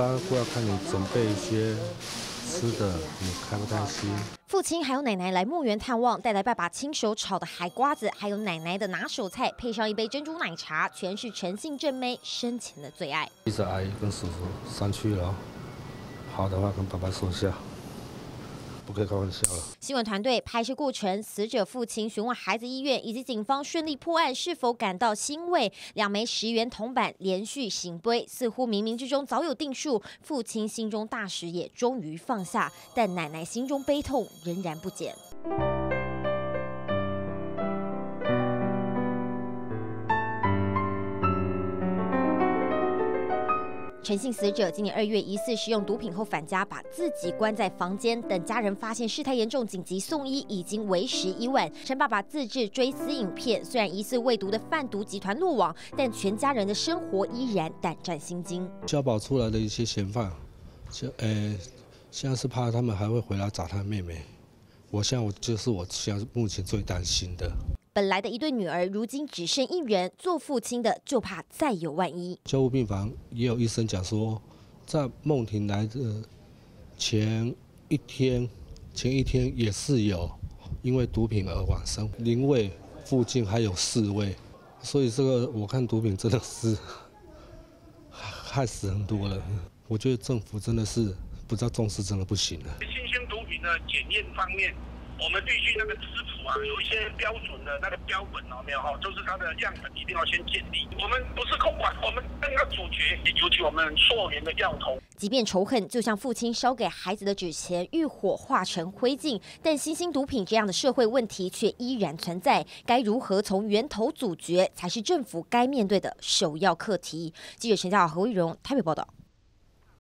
包括要看你准备一些吃的，你开不开心。父亲还有奶奶来墓园探望，带来爸爸亲手炒的海瓜子，还有奶奶的拿手菜，配上一杯珍珠奶茶，全是陈姓正妹生前的最爱。一直阿姨跟叔叔上去了，好的话跟爸爸说一下。 不可以开玩笑了。新闻团队拍摄过程，死者父亲询问孩子意愿，以及警方顺利破案是否感到欣慰。两枚10元铜板连续醒杯，似乎冥冥之中早有定数。父亲心中大石也终于放下，但奶奶心中悲痛仍然不减。陈姓死者今年2月疑似食用毒品后返家，把自己关在房间，等家人发现事态严重，紧急送医，已经为时已晚。陈爸爸自制追思影片，虽然疑似喂毒的贩毒集团落网，但全家人的生活依然胆战心惊。交保出来的一些嫌犯，现在是怕他们还会回来找他妹妹。我现在目前最担心的。 本来的一对女儿，如今只剩一人。做父亲的就怕再有万一。救护病房也有医生讲说，在孟婷来的前一天也是有因为毒品而往生。灵位附近还有4位，所以这个我看毒品真的是害死很多人。我觉得政府真的是不知道重视，真的不行了。新兴毒品的检验方面。 我们必须那个吃谱啊，有一些标准的那个标本哦，没有哈，就是它的样本一定要先建立。我们不是控管，我们更要主角，尤其我们溯源的掉头。即便仇恨就像父亲烧给孩子的纸钱，遇火化成灰烬，但新兴毒品这样的社会问题却依然存在。该如何从源头阻绝，才是政府该面对的首要课题。记者陈家豪、何玉荣台北报道。